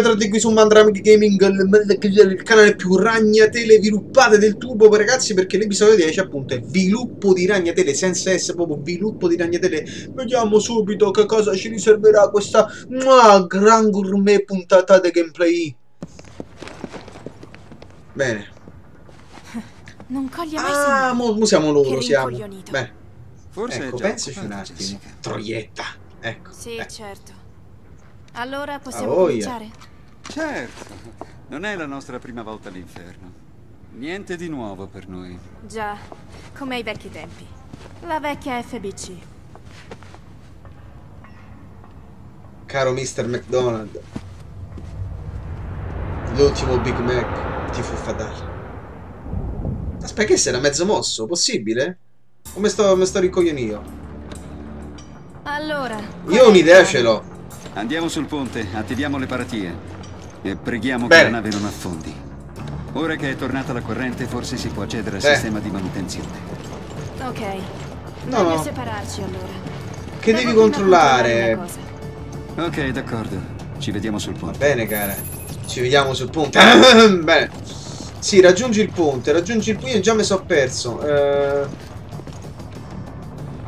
ritroverete qui su Mandrami Gaming, il canale più ragnatele viluppate del turbo, ragazzi, perché l'episodio 10 appunto è viluppo di ragnatele senza S, proprio viluppo di ragnatele. Vediamo subito che cosa ci riserverà questa gran gourmet puntata di gameplay. Bene. Non coglie mai. Ah, siamo loro, siamo. Beh, forse ecco, pensaci un attimo. Jessica. Troietta, ecco. Sì, certo. Allora possiamo cominciare? Certo. Non è la nostra prima volta all'inferno. Niente di nuovo per noi. Già, come ai vecchi tempi. La vecchia FBC. Caro Mr. McDonald. L'ultimo Big Mac ti fu fatale. Aspetta, che sei da mezzo mosso? Possibile? O me sto ricoglionio? Allora... Io un'idea ce l'ho. Andiamo sul ponte, attiviamo le paratie e preghiamo che la nave non affondi. Ora che è tornata la corrente, forse si può accedere al sistema di manutenzione. Ok. No, no. Separarci, allora. Che devi controllare? Ok, d'accordo. Ci vediamo sul ponte. Va bene, cara. Ci vediamo sul ponte. Bene. Sì, raggiungi il ponte, raggiungi il ponte. Io già mi sono perso.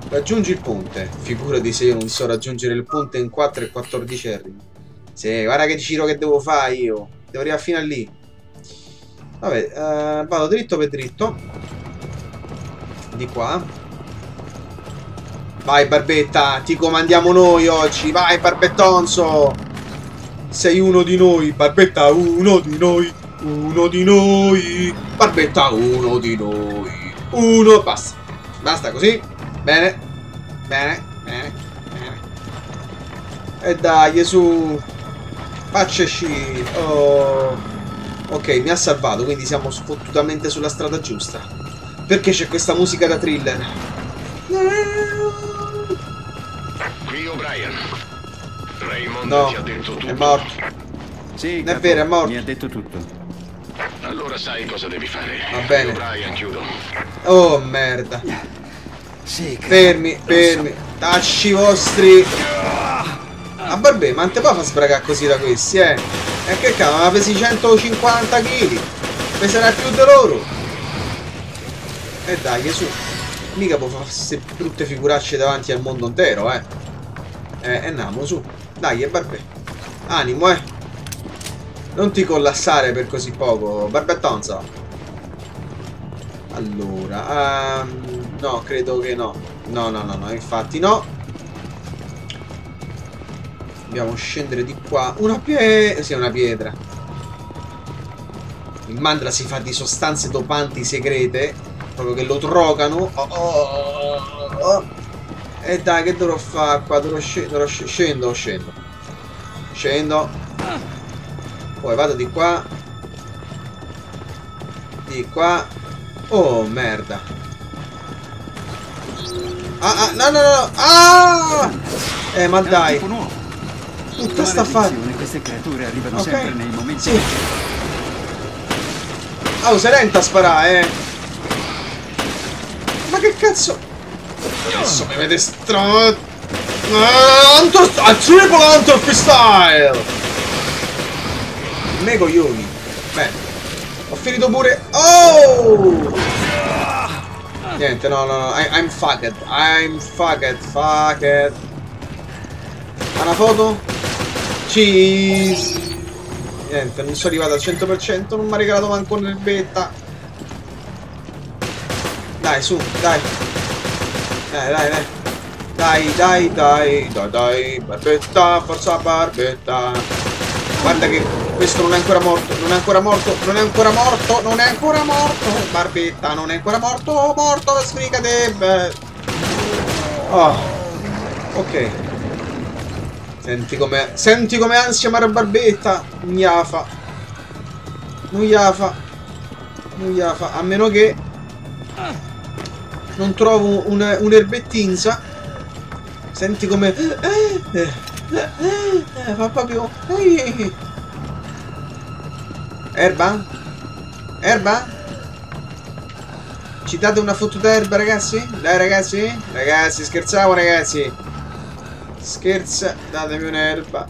Raggiungi il ponte. Figurati se io non so raggiungere il ponte in 4 e 14. Sì, guarda che giro che devo fare io. Devo arrivare fino a lì. Vabbè, vado dritto per dritto. Di qua. Vai Barbetta, ti comandiamo noi oggi. Vai Barbettonzo. Sei uno di noi, Barbetta, uno di noi. Uno di noi, Barbetta, uno di noi. Uno, basta. Basta così. Bene. Bene, bene, bene. E dai, su. Facci. Oh. Ok, mi ha salvato, quindi siamo fottutamente sulla strada giusta. Perché c'è questa musica da thriller? Qui O'Brien. Raymond ti ha detto tutto. È morto. Sì, non è vero, è morto. Mi ha detto tutto. Allora sai cosa devi fare. Va bene. Brian, chiudo. Oh merda. Sì, fermi, fermi. Tacci vostri. Ah Barbè, ma non te puoi far sbragare così da questi, eh. E che cavolo, ma pesi 150 kg. Peserà più di loro. E dai, su. Mica può fare queste brutte figuracce davanti al mondo intero, eh. Andiamo, su. Dai, Barbè. Animo, eh. Non ti collassare per così poco, Barbettonzo. Allora, no, credo che no. No, no, no, no, infatti no. Dobbiamo scendere di qua. Una pietra. Sì, una pietra. Il mandra si fa di sostanze dopanti segrete. Proprio che lo drogano. Oh. E dai, che dovrò fare qua? Scendo. Scendo. Poi vado di qua. Di qua. Oh merda. No. Ah! Ma dai. Tutta sta fatta. Queste creature arrivano sempre nei momenti. Sì. Oh, sei lenta a sparare, eh. Ma che cazzo? Adesso mi avete stronzo. Triple Hunter freestyle. Me coglioni. Beh, ho finito pure. Oh! Niente, no. I'm fucked. I'm fucked. Una foto? Cheese. Niente, non sono arrivato al 100%. Non mi ha regalato manco nel betta. Dai, su, dai. Dai. Barbetta, forza Barbetta. Guarda che... Questo non è ancora morto, non è ancora morto. Barbetta, non è ancora morto, morto, sfrigate. Oh. Ok. Senti come ansia Mara Barbetta. Non iafa. A meno che non trovo un'erbettinza. Senti come fa proprio. Erba? Ci date una fottuta erba, ragazzi? Dai, ragazzi, scherzavo, ragazzi. Datemi un'erba.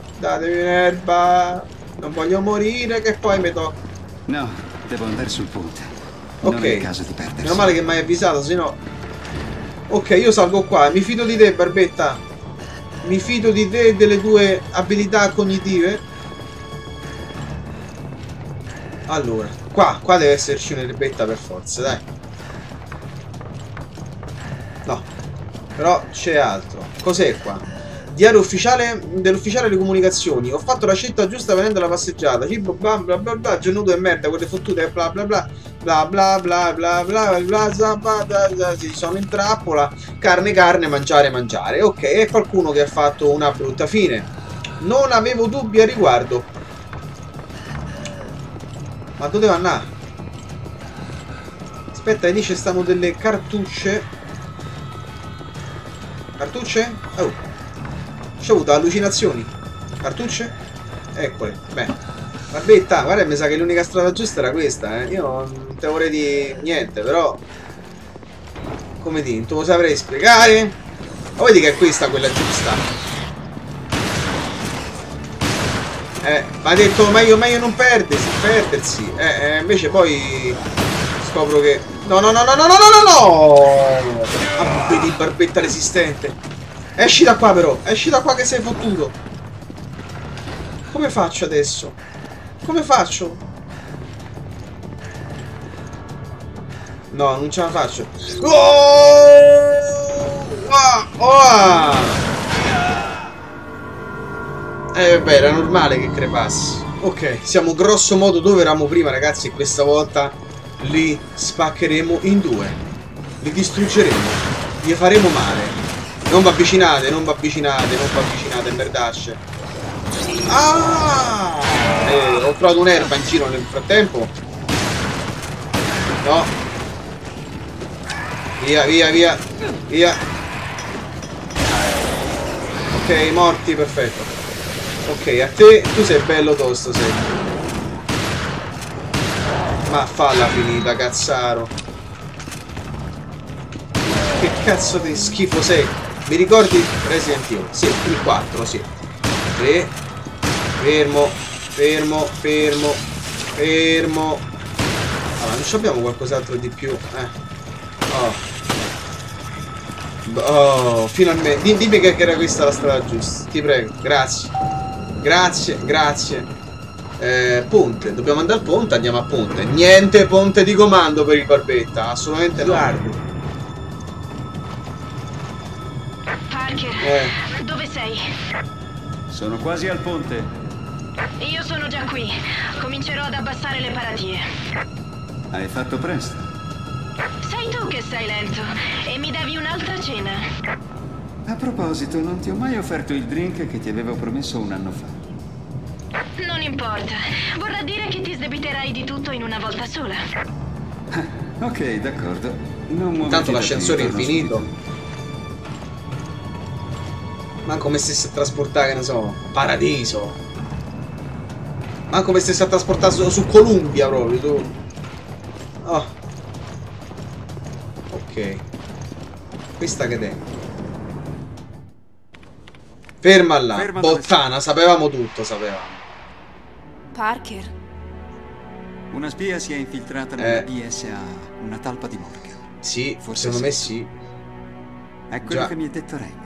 Non voglio morire che poi mi tocca. No, devo andare sul ponte. Non è il caso di perdersi. Meno male che mi hai avvisato, sennò. Ok, io salgo qua. Mi fido di te, Barbetta. Mi fido di te e delle tue abilità cognitive. Allora, qua deve esserci un'erbetta per forza, dai. No, però c'è altro. Cos'è qua? Diario ufficiale dell'ufficiale delle comunicazioni. Ho fatto la scelta giusta venendo alla passeggiata. Cibo bla bla bla bla, giornuto e merda, quelle fottute bla bla bla bla bla bla bla bla bla bla. Si sono in trappola. Carne carne, mangiare mangiare. Ok, è qualcuno che ha fatto una brutta fine. Non avevo dubbi a riguardo. Ma dove va andare? Aspetta, lì ci stanno delle cartucce. Cartucce? Oh, c'ho avuto allucinazioni. Cartucce? Eccole. Beh, Barbetta, guarda, mi sa che l'unica strada giusta era questa, eh. Io non te vorrei di niente, però. Come dire, tu lo saprei spiegare? Ma vedi che è questa quella giusta. Ma ha detto meglio non perdersi, invece poi scopro che. No, no, no, no, no, no, no, no! Ah, vedi, Barbetta resistente. Esci da qua, però. Esci da qua che sei fottuto. Come faccio adesso? Come faccio? No, non ce la faccio. Oh! Ah! Oh! Beh, era normale che crepassi. Ok, siamo grosso modo dove eravamo prima, ragazzi, e questa volta li spaccheremo in due. Li distruggeremo. Gli faremo male. Non vi avvicinate, non vi avvicinate, non vi avvicinate, merdasce. Ah! Ho trovato un'erba in giro nel frattempo. No. Via, via, via. Via. Ok, morti, perfetto. Ok, a te. Tu sei bello tosto, sei. Ma falla finita, cazzaro. Che cazzo di schifo sei? Mi ricordi Resident Evil? Sì, il 4, sì. 3. Fermo, fermo, fermo, fermo. Allora, non abbiamo qualcos'altro di più? Oh. Oh, finalmente. Dimmi che era questa la strada giusta. Ti prego, grazie. Grazie, grazie. Ponte, dobbiamo andare al ponte, andiamo a ponte. Niente ponte di comando per il Barbetta, assolutamente no. Parker, dove sei? Sono quasi al ponte. Io sono già qui, comincerò ad abbassare le paratie. Hai fatto presto. Sei tu che sei lento e mi devi un'altra cena. A proposito, non ti ho mai offerto il drink che ti avevo promesso un anno fa. Non importa, vorrà dire che ti sdebiterai di tutto in una volta sola. Ok, d'accordo. Intanto l'ascensore è infinito. Ma come stesse a trasportare, che ne so, paradiso. Ma come stesse a trasportare su Columbia proprio, tu. Oh. Ok. Questa che è? Ferma là, ferma bottana, sapevamo tutto, sapevamo. Parker. Una spia si è infiltrata nella BSA, una talpa di Morgan. Sì, forse secondo me sì. È quello che mi ha detto Raymond.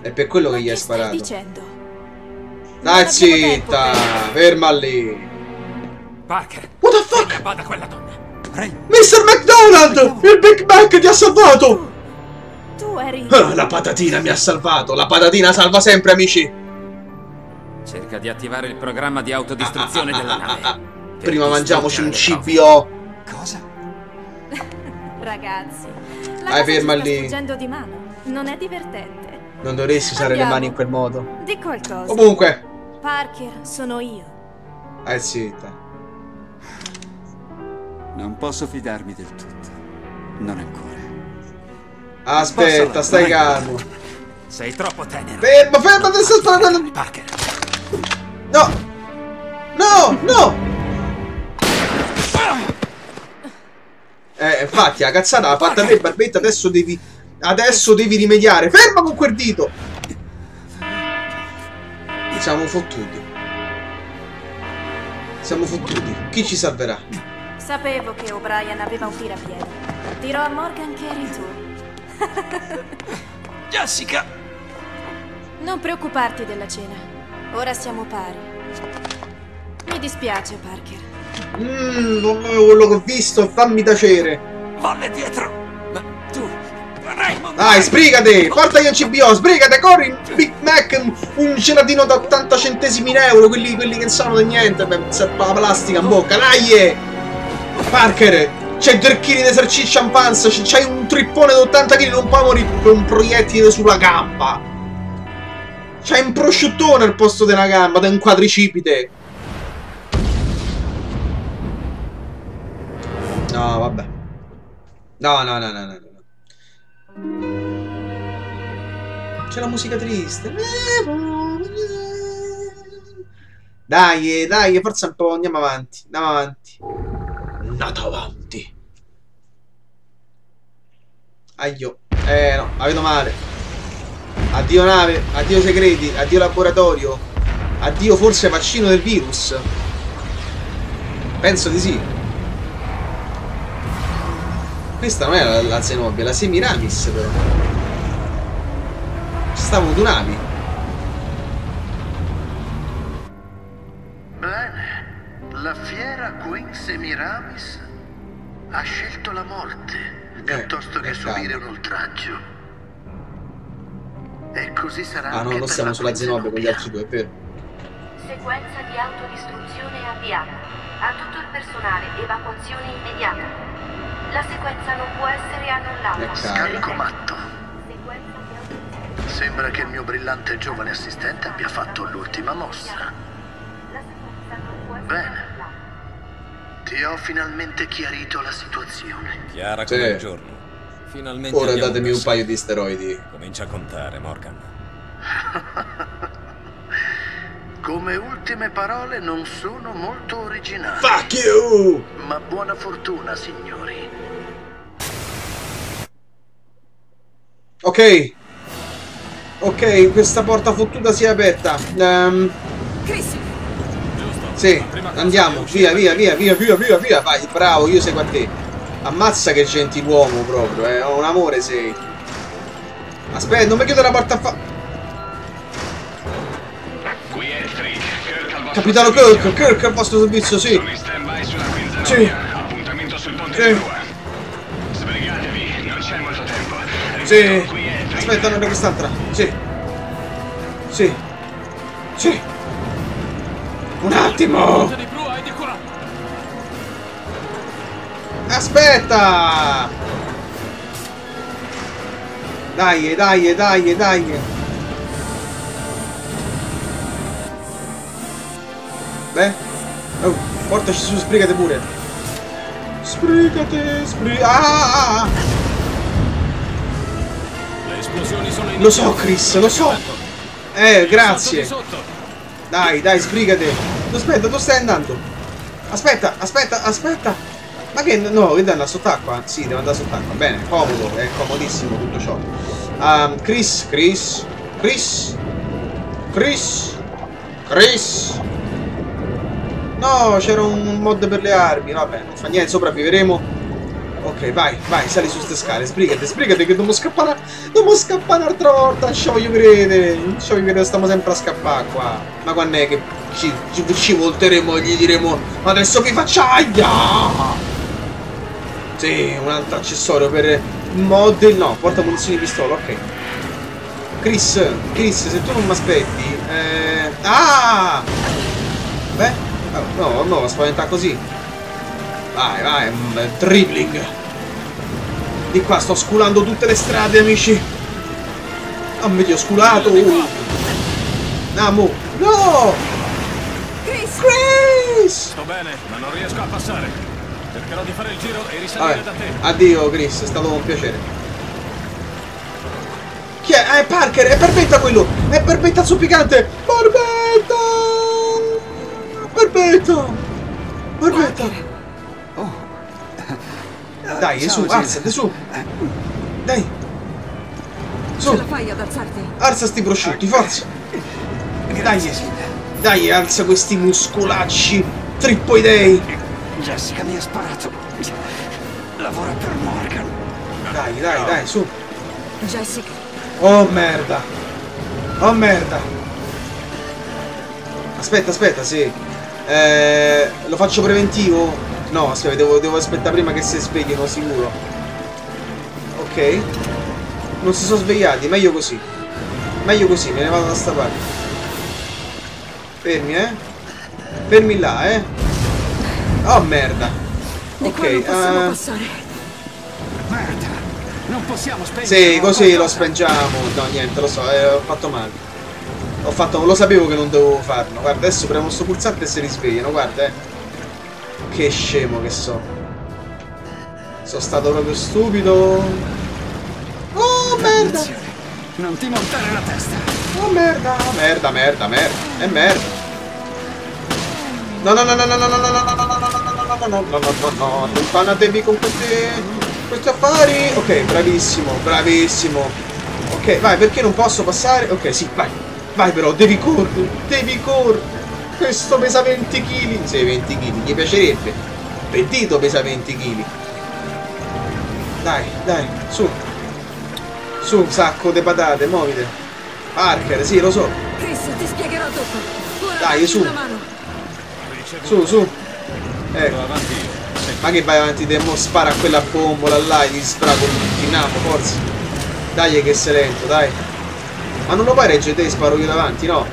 È per quello che gli hai sparato. Dicendo? Dai, zitta! Ferma lì. Parker. What the fuck? Vada quella donna. Mr. McDonald! Il Big Mac ti ha salvato! Tu eri. Ah, la patatina mi ha salvato! La patatina salva sempre, amici! Cerca di attivare il programma di autodistruzione della nave. Prima mangiamoci un CBO. Cosa? Ragazzi, vai, ferma lì. Di mano. Non è divertente. Non dovresti usare le mani in quel modo. Di qualcosa. Comunque, Parker, sono io. Zitta. Non posso fidarmi del tutto. Non ancora. Aspetta, stai calmo. Sei troppo tenero. Ferma, ferma, adesso sto andando. Parker. No! No! No! Infatti, la cazzata l'ha fatta te, Barbetta, adesso devi. Adesso devi rimediare. Ferma con quel dito! Siamo fottuti. Siamo fottuti. Chi ci salverà? Sapevo che O'Brien aveva un tirapiede. Dirò a Morgan che eri tu. Jessica! Non preoccuparti della cena. Ora siamo pari. Mi dispiace, Parker. Quello che ho visto, fammi tacere. Valle dietro. Ma tu... Raymond, dai, sbrigate! Portagli un CBO, sbrigate, corri! Big Mac, un gelatino da 80 centesimi in euro, quelli che non sanno di niente, beh, la plastica in bocca, dai! Parker, c'è 2 kg di salsiccia in panza, c'hai un trippone da 80 kg, non puoi morire con un proiettile sulla gamba! C'hai un prosciuttone al posto della gamba, da un quadricipite! No, vabbè. No. C'è la musica triste. Dai, forza un po', andiamo avanti. Andiamo avanti. Aglio. No, la vedo male. Addio nave, addio segreti, addio laboratorio. Addio forse vaccino del virus. Penso di sì. Questa non è la Zenobia, è la Semiramis però. Ci stavano 2 navi. Bene, la fiera Queen Semiramis ha scelto la morte piuttosto che subire un oltraggio. E così sarà. Ah no, non siamo sulla Zenobia con gli altri 2, è vero. Sequenza di autodistruzione avviata. A tutto il personale, evacuazione immediata. La sequenza non può essere annullata. Scarico matto. Sembra che il mio brillante giovane assistente abbia fatto l'ultima mossa. Bene. Ti ho finalmente chiarito la situazione. Chiara come il giorno. Finalmente. Ora datemi un paio di steroidi. Comincia a contare, Morgan. Come ultime parole non sono molto originali. Fuck you! Ma buona fortuna, signori. Ok, questa porta fottuta si è aperta. Chris. Sì, andiamo, via. Vai, bravo, io seguo a te. Ammazza che gentiluomo proprio, ho un amore sei. Aspetta, non mi chiudo la porta a fa... Capitano Kirk, al vostro servizio, sì. Sì. Appuntamento sul ponte 2. Sbrigatevi, non c'è molto tempo. Sì. Aspetta, non è quest'altra. Sì. Sì. Sì. Un attimo. Aspetta. Dai. Beh, oh, portaci su, sbrigate pure. Sbrigate. Ah! Le esplosioni sono in... Lo so, Chris, lo so. Grazie. Dai, sbrigate. Aspetta, dove stai andando? Aspetta. Ma che no, devo andare sott'acqua? Sì, devo andare sott'acqua. Bene, comodo, è comodissimo tutto ciò. Chris. No, c'era un mod per le armi, vabbè, non fa niente, sopravviveremo. Ok, vai, sali su ste scale, sbrigate che dobbiamo scappare un'altra volta, non ci voglio credere, stiamo sempre a scappare qua. Ma quando è che ci volteremo e gli diremo, ma adesso vi facciaglia! Sì, un altro accessorio per mod, no, porta munizioni di pistola, ok. Chris, se tu non mi aspetti, beh. No, spaventa così. Vai, dribbling. Di qua sto sculando tutte le strade, amici. Ah, mi ti ho sculato. No! Chris! Sto bene, ma non riesco a passare. Cercherò di fare il giro e risalire da te. Addio, Chris, è stato un piacere. Chi è? È Parker, è perfetta quello! È perfetta zoppicante! Perfetto! Oh. Dai, su, alzate, su! Dai! Su! Ce la fai ad alzarti? Alza sti prosciutti, forza! Dai! Alza questi muscolacci! Trippoidei! Jessica mi ha sparato. Lavora per Morgan. Dai, dai, dai, su. Jessica. Oh merda. Oh merda. Aspetta, aspetta, sì. Lo faccio preventivo? No, aspetta, devo aspettare prima che si sveglino, sicuro. Ok. Non si sono svegliati, meglio così. Meglio così, me ne vado da sta parte. Fermi, eh. Fermi là, eh. Oh merda. Ok, non passare. Merda. Non possiamo spegnere. Sì, così lo spengiamo. No, niente, lo so, ho fatto male. Ho fatto, lo sapevo che non dovevo farlo. Guarda, adesso premo sto pulsante e si risvegliano, guarda, eh. Che scemo che so. Sono stato proprio stupido. Oh merda. Non ti montare la testa. Oh merda. Merda, merda, merda. E merda. No, no, no, no, no, no, no, no, no, no, no, no, no, no, no, allontanatevi con questi affari. Ok, bravissimo, bravissimo. Ok, vai, perché non posso passare? Ok, sì, vai. Vai però, devi correre, devi correre. Questo pesa 20 kg. Sì, 20 kg, gli piacerebbe. Pentito pesa 20 kg. Dai, dai, su. Su, un sacco di patate, muovite. Parker, sì, lo so. Chris, ti spiegherò dopo. Dai, su. Su, su. Ecco. Ma che vai avanti te, mo spara a quella bombola là e gli sprago il napo, forza. Dai che sei lento, dai. Ma non lo pareggio te, sparo io davanti, no?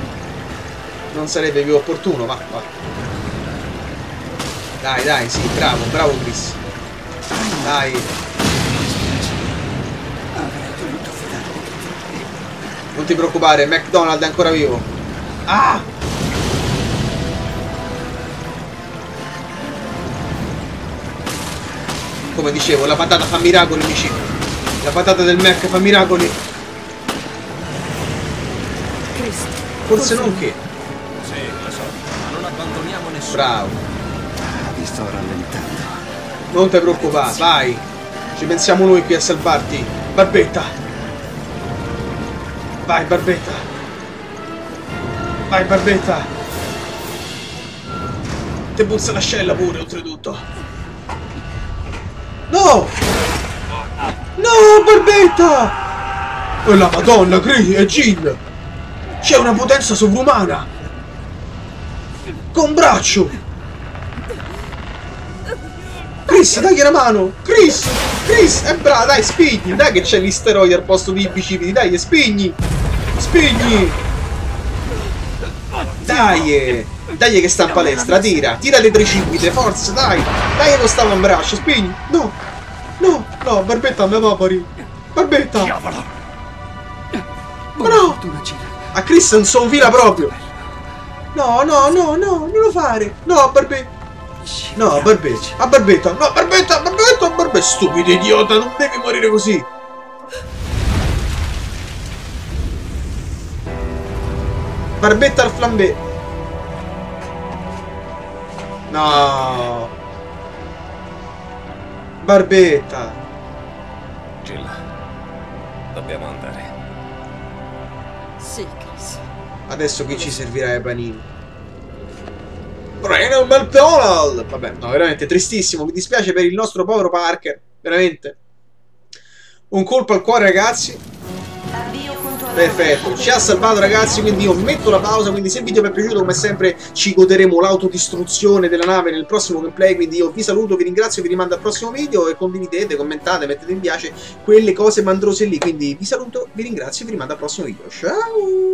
Non sarebbe più opportuno, ma va. Dai, dai, sì, bravo, bravo Chris. Dai. Non ti preoccupare, McDonald è ancora vivo. Ah! Come dicevo, la patata fa miracoli, amici. La patata del Mac fa miracoli. Forse non che. Sì, lo so, ma non abbandoniamo nessuno. Bravo. Vi sto rallentando. Non ti preoccupare, vai. Ci pensiamo noi qui a salvarti. Barbetta. Vai, Barbetta. Vai, Barbetta. Te puzza l'ascella pure, oltretutto. No! No, Barbetta! Oh la madonna, Chris e Jill! C'è una potenza sovrumana! Con braccio! Chris, dagli una mano! Chris! Chris! È bravo, dai, spigni! Dai che c'è gli steroidi al posto dei bicipiti! Dai, spigni! Spigni! Dai! Dai che sta in palestra, tira! Tira le tricipite, forza, dai! Dai che non stava in braccio, spigni! No! No! No, Barbetta me va a parire! Barbetta! Ma no! A Chris non sono fila proprio! No, no, no, no, non lo fare! No, Barbetta! No, Barbetta! A Barbetta! No, Barbetta! Barbetta! Barbetta! Stupido idiota, non devi morire così! Barbetta al flambé! No, Barbetta. Jill, dobbiamo andare. Sì, Chris. Adesso qui ci servirà i panini. Prego McDonald. Vabbè, no, veramente tristissimo. Mi dispiace per il nostro povero Parker. Veramente. Un colpo al cuore, ragazzi. Perfetto, ci ha salvato ragazzi, quindi io metto la pausa, quindi se il video vi è piaciuto come sempre ci goderemo l'autodistruzione della nave nel prossimo gameplay, quindi io vi saluto, vi ringrazio, vi rimando al prossimo video e condividete, commentate, mettete mi piace, quelle cose mandrose lì, quindi vi saluto, vi ringrazio e vi rimando al prossimo video, ciao!